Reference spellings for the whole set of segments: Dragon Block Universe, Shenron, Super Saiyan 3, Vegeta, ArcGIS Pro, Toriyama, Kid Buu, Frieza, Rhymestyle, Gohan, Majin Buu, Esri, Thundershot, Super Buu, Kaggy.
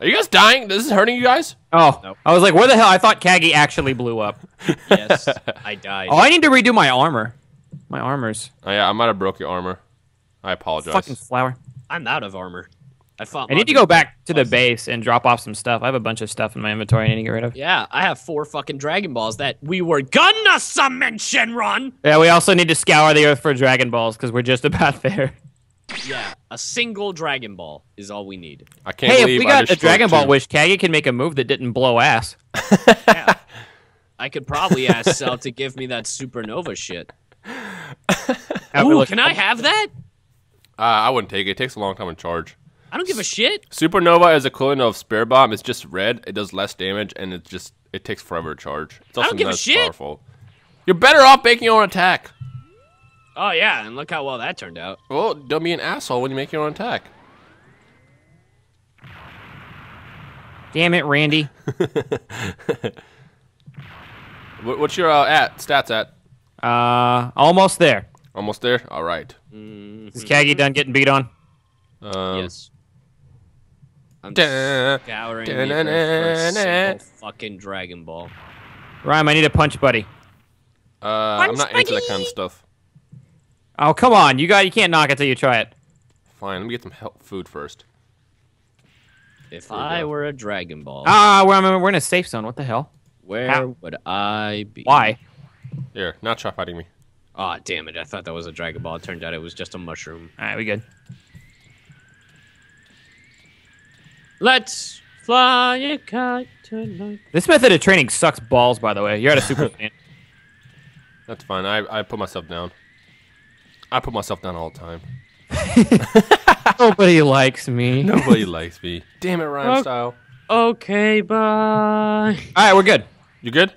Are you guys dying? This is hurting you guys? Oh, nope. I was like, where the hell? I thought Kaggy actually blew up. Yes, I died. Oh, I need to redo my armor. My armors. Oh, yeah, I might have broke your armor. I apologize. Fucking flower. I'm out of armor. I need to go back to the base and drop off some stuff. I have a bunch of stuff in my inventory I need to get rid of. Yeah, I have 4 fucking Dragon Balls that we were gonna summon, Shenron! Yeah, we also need to scour the earth for Dragon Balls, because we're just about there. Yeah, a single Dragon Ball is all we need. I can't believe if we got a Dragon Ball wish, Kaggy can make a move that didn't blow ass. Yeah. I could probably ask Cell to give me that supernova shit. Ooh, can I have that? I wouldn't take it. It takes a long time to charge. I don't give a shit. Supernova is equivalent of Spirit Bomb. It's just red. It does less damage, and it takes forever to charge. It's also I don't give a shit. Powerful. You're better off making your own attack. Oh yeah, and look how well that turned out. Well, don't be an asshole when you make your own attack. Damn it, Randy. What's your stats at? Almost there. Almost there. All right. Mm-hmm. Is Kaggy done getting beat on? Yes. I'm scouring for a fucking Dragon Ball. Rhyme, I need a punch, buddy. I'm not into that kind of stuff. Oh come on! You can't knock it till you try it. Fine, let me get some food first. If I were a Dragon Ball. We're in a safe zone. What the hell? Where would I be? Why? Here, not try fighting me. Aw, damn it! I thought that was a Dragon Ball. It turned out it was just a mushroom. All right, we good. Let's fly a kite tonight. This method of training sucks balls, by the way. You're at a Super Saiyan. That's fine. I put myself down. I put myself down all the time. Nobody likes me. Nobody likes me. Damn it, Rhymestyle. Okay, bye. All right, we're good. You good?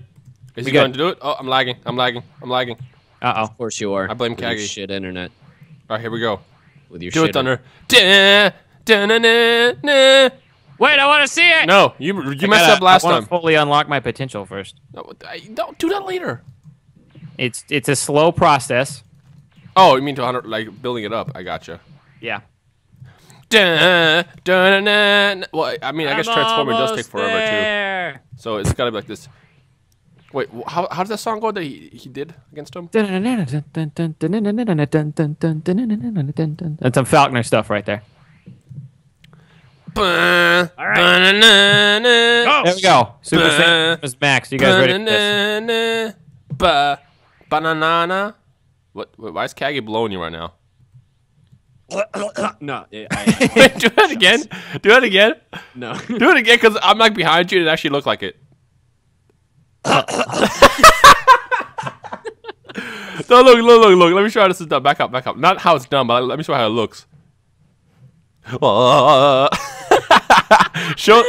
Is he going to do it? Oh, I'm lagging. I'm lagging. I'm lagging. Uh-oh. Of course you are. I blame Kaggy. Shit internet. All right, here we go. With your shit. Do it, Thunder. Wait, I want to see it. No, you messed up last time. I want to fully unlock my potential first. No, don't do that later. It's a slow process. Oh, you mean to 100, like building it up? I gotcha. Yeah. Well, I mean, I guess transforming does take forever too. So it's gotta be like this. Wait, how does that song go that he did against him? That's some Faulkner stuff right there. All right. There we go. Super Saiyan Max. You guys ready for this? Banana. What? Why is Kaggy blowing you right now? No. Wait, do that again. Do that again. No. Do it again, because I'm like behind you. And it actually looked like it. No, look. Let me show how this is done. Back up, back up. Not how it's done, but let me show how it looks. show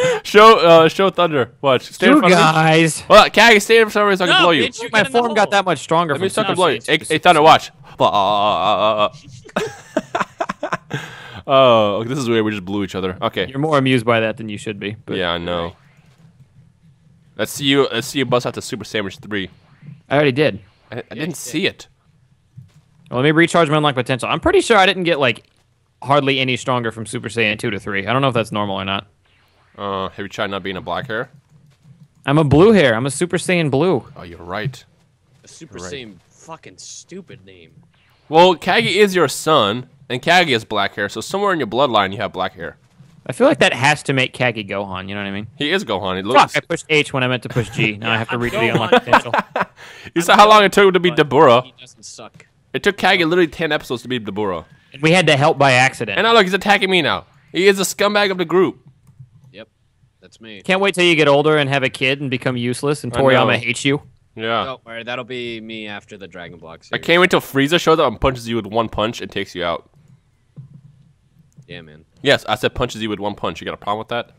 Thunder. Watch. Stay in front guys. Of me. Well, Kaggy, stay in front of me so I can blow you. Bitch, my form got that much stronger. Let me suck and blow you. Hey, Thunder, watch. Oh, this is weird. We just blew each other. Okay. You're more amused by that than you should be. But yeah, I know. Right. Let's see you bust out the Super Saiyan 3. I already did. I didn't see it. Well, let me recharge my unlock potential. I'm pretty sure I didn't get like hardly any stronger from Super Saiyan 2 to 3. I don't know if that's normal or not. Have you tried not being a black hair? I'm a blue hair. I'm a Super Saiyan blue. Oh, you're right. A Super Saiyan fucking stupid name. Well, Kaggy is your son, and Kaggy has black hair, so somewhere in your bloodline you have black hair. I feel like that has to make Kaggy Gohan, you know what I mean? He is Gohan. It looks... Fuck, I pushed H when I meant to push G. Now I have to read the unlock potential. You saw how long it took to be Deborah. He doesn't suck. It took Kaggy literally 10 episodes to be Deborah. And we had to help by accident. And now look, he's attacking me now. He is a scumbag of the group. That's me. Can't wait till you get older and have a kid and become useless and Toriyama hates you. Yeah. Don't worry, that'll be me after the Dragon Block series. I can't wait till Frieza shows up and punches you with one punch and takes you out. Yeah, man. Yes, I said punches you with one punch. You got a problem with that?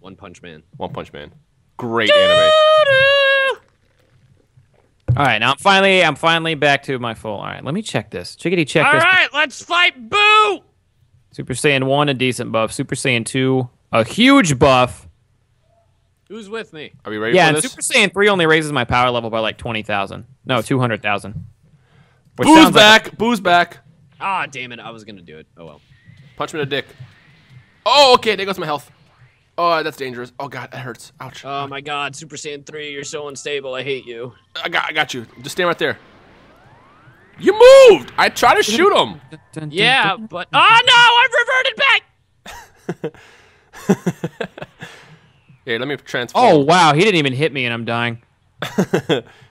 One Punch Man. One Punch Man. Great anime. All right, now I'm finally back to my full. All right, let me check this. Chickadee, check this. All right, let's fight Boo! Super Saiyan 1, a decent buff. Super Saiyan 2, a huge buff. Who's with me? Are we ready for this? Yeah, Super Saiyan 3 only raises my power level by like 20,000. No, 200,000. Boo's back! Like Boo's back! Ah, damn it. I was going to do it. Oh, well. Punch me in the dick. Oh, okay. There goes my health. Oh, that's dangerous. Oh god, that hurts. Ouch. Oh my god, Super Saiyan 3, you're so unstable. I hate you. I got you. Just stand right there. You moved! I tried to shoot him. Yeah, but oh no, I've reverted back. Hey, let me transform. Oh wow, he didn't even hit me, and I'm dying.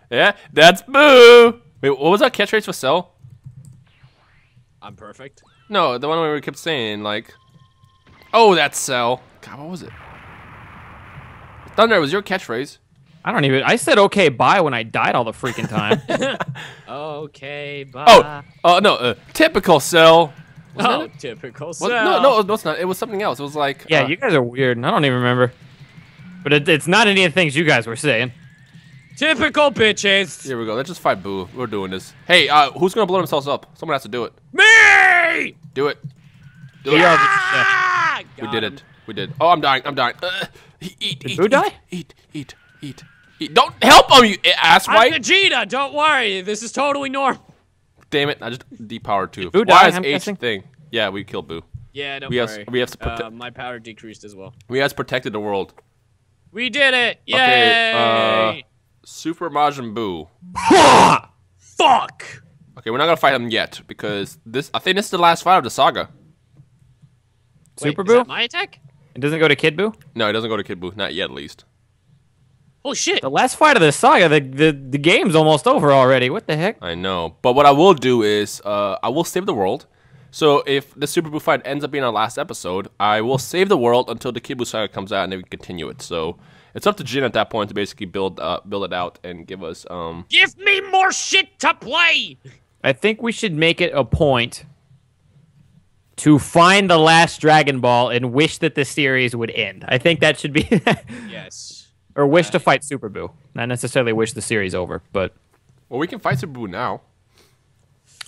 Yeah, that's Boo. Wait, what was that catchphrase for Cell? I'm perfect. No, the one where we kept saying like, oh, that's Cell. God, what was it? Thunder, it was your catchphrase. I don't even. I said okay, bye when I died all the freaking time. Okay, bye. Oh, no, typical Cell. Oh, typical Cell. No, it's not. It was something else. It was like. Yeah, you guys are weird, and I don't even remember. But it's not any of the things you guys were saying. Typical bitches. Here we go. Let's just fight Boo. We're doing this. Hey, who's gonna blow themselves up? Someone has to do it. Me! Do it. Do it. Yeah! We did it. We did. Oh, I'm dying. I'm dying. Did Boo die? Eat. Don't help him, you asswipe. I'm Vegeta. Don't worry. This is totally normal. Damn it! I just depowered too. Boo died. Why is H thing? Yeah, we killed Boo. Yeah, don't worry. We have to protect. My power decreased as well. We have protected the world. We did it! Yay! Okay, Super Majin Buu. Fuck! Okay, we're not gonna fight him yet because I think this is the last fight of the saga. Wait, Super Buu? Is that my attack? It doesn't go to Kid Buu? No, it doesn't go to Kid Buu. Not yet, at least. Oh shit! The last fight of the saga. The game's almost over already. What the heck? I know, but what I will do is I will save the world. So if the Super Buu fight ends up being our last episode, I will save the world until the Kid Buu saga comes out and then we continue it. So it's up to Jin at that point to basically build it out and give us give me more shit to play! I think we should make it a point to find the last Dragon Ball and wish that the series would end. I think that should be yes. Or wish to fight Super Buu. Not necessarily wish the series over, but well, we can fight Super Buu now.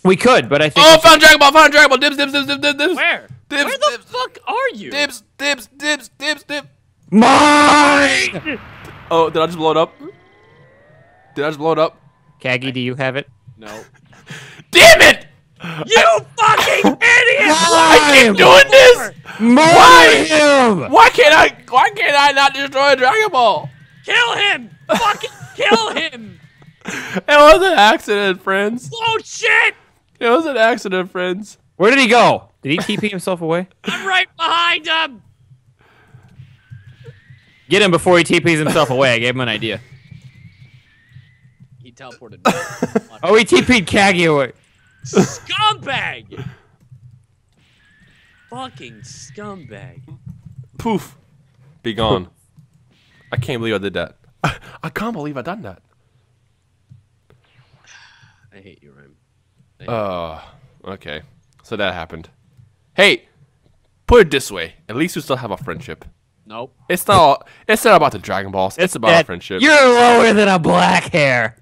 We could, but I think. Oh, found Dragon Ball! Found Dragon Ball! Dibs, dibs, dibs, dibs, dibs, dibs. Where? Dibs, where the dibs, fuck are you? Dibs, dibs, dibs, dibs, dibs. Mine! Oh, did I just blow it up? Did I just blow it up? Kaggy, do you have it? No. Damn it! You fucking idiot! I keep doing this. Why? Why can't I not destroy a Dragon Ball? Kill him! Fucking kill him! It was an accident, friends. Oh shit! It was an accident, friends. Where did he go? Did he TP himself away? I'm right behind him! Get him before he TPs himself away. I gave him an idea. He teleported. Oh, he TP'd Kaggy away. Scumbag! Fucking scumbag. Poof. Be gone. Poof. I can't believe I did that. I can't believe I done that. I hate you, Rhyme. Oh, okay. So that happened. Hey, put it this way. At least we still have a friendship. Nope. It's not about the Dragon Balls. It's about our friendship. You're lower than a black hair.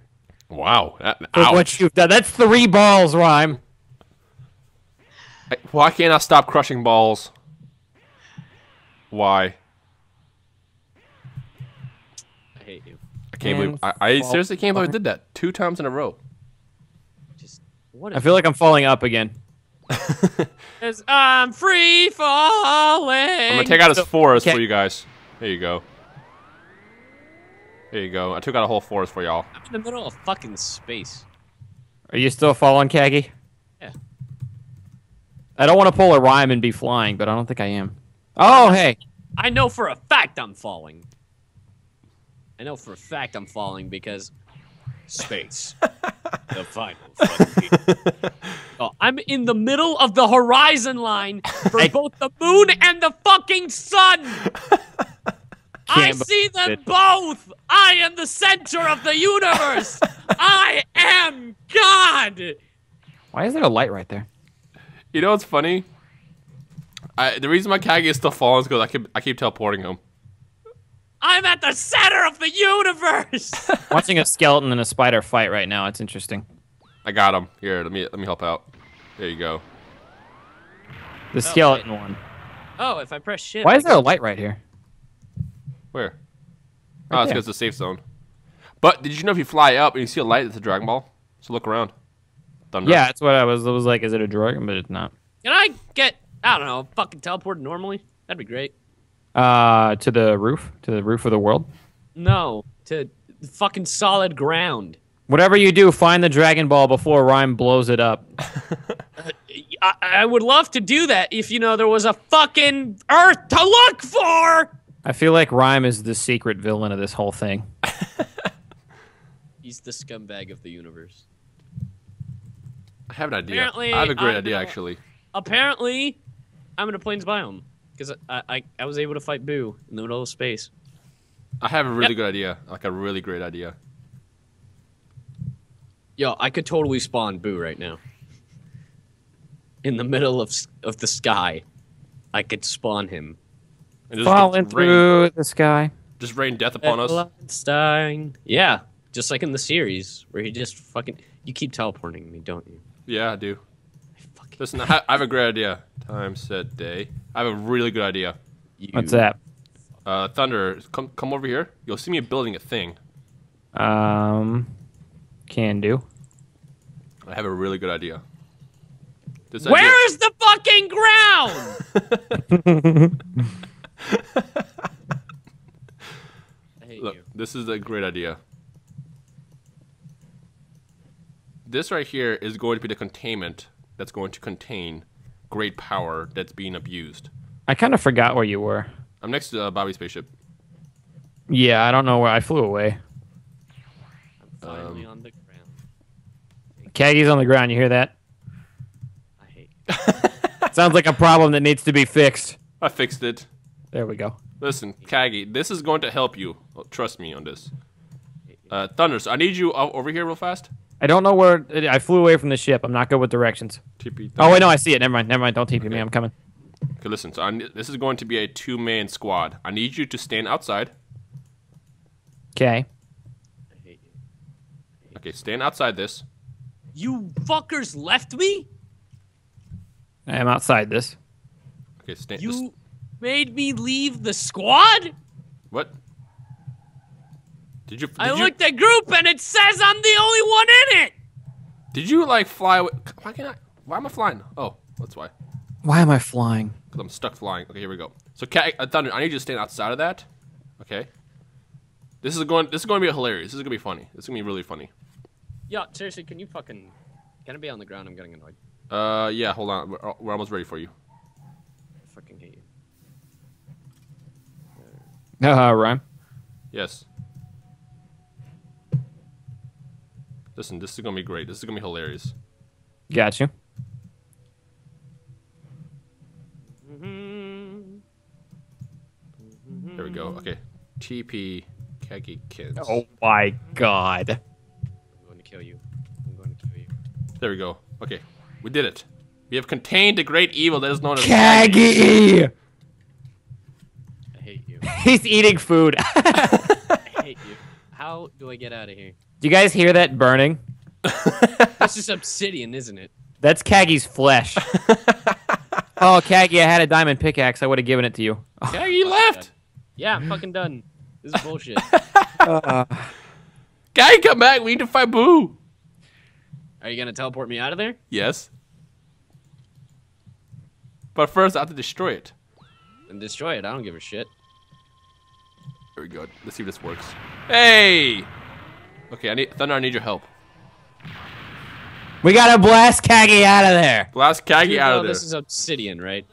Wow. Ouch. What you've done. That's 3 balls, Rhyme. Why can't I stop crushing balls? Why? I hate you. I can't believe I seriously can't believe I did that 2 times in a row. I feel like I'm falling up again. I'm free falling. I'm gonna take out his forest for you guys. There you go. There you go. I took out a whole forest for y'all. I'm in the middle of fucking space. Are you still falling, Kaggy? Yeah. I don't want to pull a Rhyme and be flying, but I don't think I am. Oh, hey. I know for a fact I'm falling. I know for a fact I'm falling because space. The final fucking game. Oh, I'm in the middle of the horizon line for both the moon and the fucking sun. I see them both. I am the center of the universe. I am God. Why is there a light right there? You know what's funny? The reason my Kaggy is still falling is because I keep teleporting him. I'm at the center of the universe. Watching a skeleton and a spider fight right now. It's interesting. I got him. Here, let me help out. There you go. The skeleton one. Oh, if I press shift. Why is there a light right here? Where? Right it's because it's a safe zone. But did you know if you fly up and you see a light, it's a Dragon Ball? So look around. Thunder. Yeah, that's what I was like, is it a dragon? But it's not. Can I get, I don't know, fucking teleported normally? That'd be great. To the roof? To the roof of the world? No, to fucking solid ground. Whatever you do, find the Dragon Ball before Rhyme blows it up. I would love to do that if, you know, there was a fucking Earth to look for! I feel like Rhyme is the secret villain of this whole thing. He's the scumbag of the universe. I have an idea. Apparently, I have a great idea, actually. Apparently, I'm in a plains biome. Because I was able to fight Boo in the middle of space. I have a really good idea. Like, a really great idea. Yo, I could totally spawn Boo right now. In the middle of the sky. I could spawn him. Falling through the sky. Just rain death upon us. Yeah, just like in the series, where he just fucking... You keep teleporting me, don't you? Yeah, I do. Listen, I have a great idea. Time, set, day. I have a really good idea. What's that? Thunder, come over here. You'll see me building a thing. Can do. I have a really good idea. Where's the fucking ground? I hate Look, you. This is a great idea. This right here is going to be the containment that's going to contain great power that's being abused. I kind of forgot where you were. I'm next to Bobby's spaceship. Yeah, I don't know where I flew away. I'm finally on the ground. Kaggy's on the ground, you hear that? I hate it. Sounds like a problem that needs to be fixed. I fixed it. There we go. Listen, Kaggy, this is going to help you. Well, trust me on this. Thunders, I need you over here real fast. I don't know where... I flew away from the ship. I'm not good with directions. TP. Oh, wait, no, I see it. Never mind. Never mind. Don't TP me. I'm coming. Okay, listen. So this is going to be a two-man squad. I need you to stand outside. Okay. Okay, stand outside this. You fuckers left me? I am outside this. Okay, stand... You made me leave the squad? What? Did I looked at group and it says I'm the only one in it. Did you like fly away? Why can't I? Why am I flying? Oh, that's why. Why am I flying? Because I'm stuck flying. Okay, here we go. So, Thunder, I need you to stand outside of that. Okay. This is going to be hilarious. This is going to be funny. This is going to be really funny. Yeah, seriously, can you fucking? Can I be on the ground? I'm getting annoyed. Yeah. Hold on. We're almost ready for you. I fucking hate you. Rhyme. Yes. Listen, this is going to be great. This is going to be hilarious. Got you. There we go. Okay. TP Kaggy Kids. Oh my god. I'm going to kill you. I'm going to kill you. There we go. Okay. We did it. We have contained the great evil that is known as Kaggy! I hate you. He's eating food. I hate you. How do I get out of here? Do you guys hear that burning? That's just obsidian, isn't it? That's Kaggy's flesh. Oh, Kaggy, I had a diamond pickaxe. I would have given it to you. Kaggy left! Yeah, I'm fucking done. This is bullshit. Kaggy, come back. We need to fight Boo. Are you going to teleport me out of there? Yes. But first, I have to destroy it. And destroy it. I don't give a shit. Very good. Let's see if this works. Hey! Okay, Thunder, I need your help. We gotta blast Kaggy out of there. Blast Kaggy out of there. This is obsidian, right?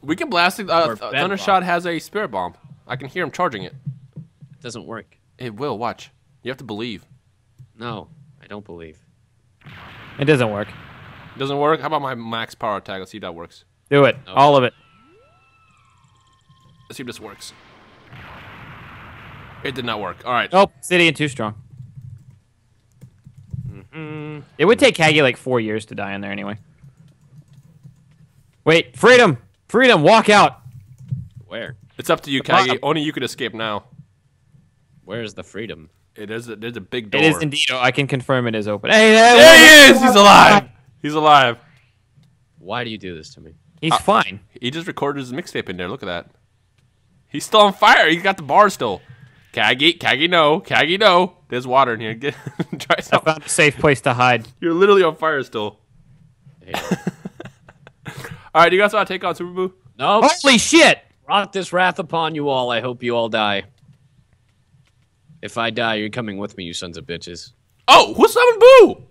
We can blast it. Thundershot has a spirit bomb. I can hear him charging it. It doesn't work. It will. Watch. You have to believe. No, I don't believe. It doesn't work. It doesn't work? How about my max power attack? Let's see if that works. Do it. Okay. All of it. Let's see if this works. It did not work. All right. Nope. Obsidian too strong. It would take Kaggy like 4 years to die in there anyway. Wait, freedom! Freedom, walk out! Where? It's up to you, Kaggy. Only you can escape now. Where is the freedom? It is. There's a big door. It is indeed. I can confirm it is open. Hey, there he is! He's alive! He's alive. Why do you do this to me? He's fine. He just recorded his mixtape in there. Look at that. He's still on fire. He's got the bar still. Kaggy, no. Kaggy, no. There's water in here. Try some. I found a safe place to hide. You're literally on fire still. All right, do you guys want to take on Super Boo? No. Nope. Holy shit! brought this wrath upon you all. I hope you all die. If I die, you're coming with me, you sons of bitches. Oh, what's up with Boo?